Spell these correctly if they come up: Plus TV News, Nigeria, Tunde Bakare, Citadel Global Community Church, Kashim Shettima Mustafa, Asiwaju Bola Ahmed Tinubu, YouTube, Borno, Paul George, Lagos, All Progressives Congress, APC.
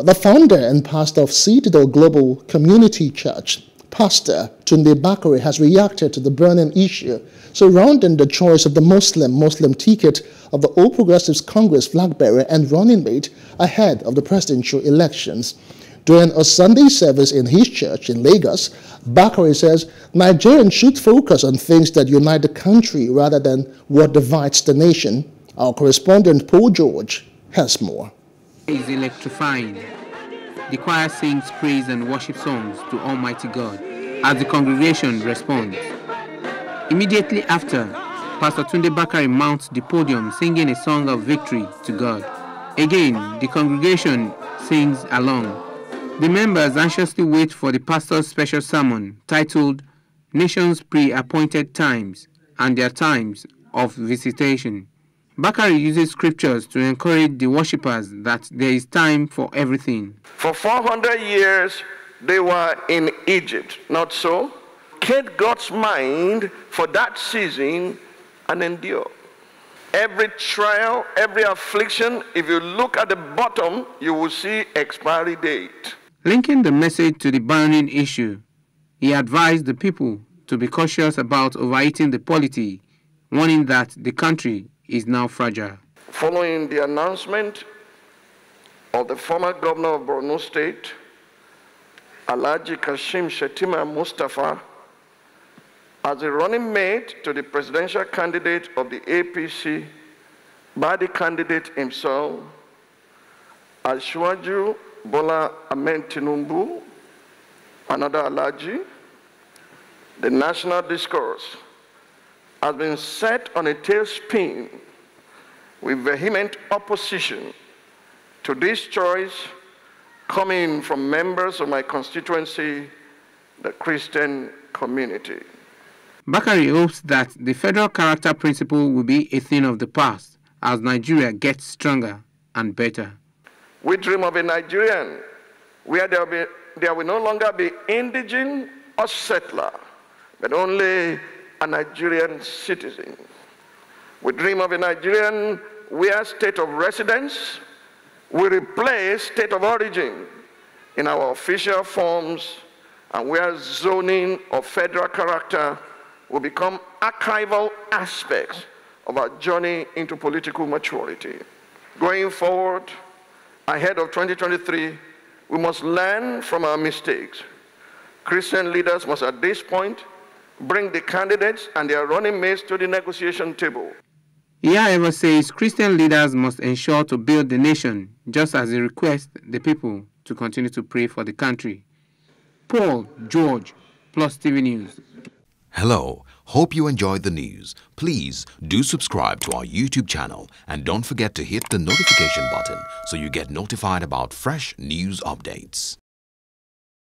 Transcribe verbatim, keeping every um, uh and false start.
The founder and pastor of Citadel Global Community Church, Pastor Tunde Bakare, has reacted to the burning issue surrounding the choice of the Muslim-Muslim ticket of the All Progressives Congress flag bearer and running mate ahead of the presidential elections. During a Sunday service in his church in Lagos, Bakare says Nigerians should focus on things that unite the country rather than what divides the nation. Our correspondent Paul George has more. Is electrifying. The choir sings praise and worship songs to Almighty God as the congregation responds. Immediately after, Pastor Tunde Bakare mounts the podium singing a song of victory to God. Again, the congregation sings along. The members anxiously wait for the pastor's special sermon titled Nation's Pre-Appointed Times and Their Times of Visitation. Bakare uses scriptures to encourage the worshippers that there is time for everything. For four hundred years, they were in Egypt, not so? Keep God's mind for that season and endure. Every trial, every affliction, if you look at the bottom, you will see expiry date. Linking the message to the burning issue, he advised the people to be cautious about overeating the polity, warning that the country is now fragile. Following the announcement of the former governor of Borno State, Alhaji Kashim Shettima Mustafa, as a running mate to the presidential candidate of the A P C by the candidate himself, Asiwaju Bola Ahmed Tinubu, another Alhaji, the national discourse has been set on a tailspin with vehement opposition to this choice coming from members of my constituency, the Christian community. Bakare hopes that the federal character principle will be a thing of the past as Nigeria gets stronger and better. We dream of a Nigerian where there will, be, there will no longer be indigent or settler, but only a Nigerian citizen. We dream of a Nigerian where state of residence will replace state of origin in our official forms and where zoning of federal character will become archival aspects of our journey into political maturity. Going forward, ahead of twenty twenty-three, we must learn from our mistakes. Christian leaders must at this point bring the candidates and their running mates to the negotiation table. He, however, says Christian leaders must ensure to build the nation, just as he requests the people to continue to pray for the country. Paul George, Plus T V News. Hello, hope you enjoyed the news. Please do subscribe to our YouTube channel and don't forget to hit the notification button so you get notified about fresh news updates.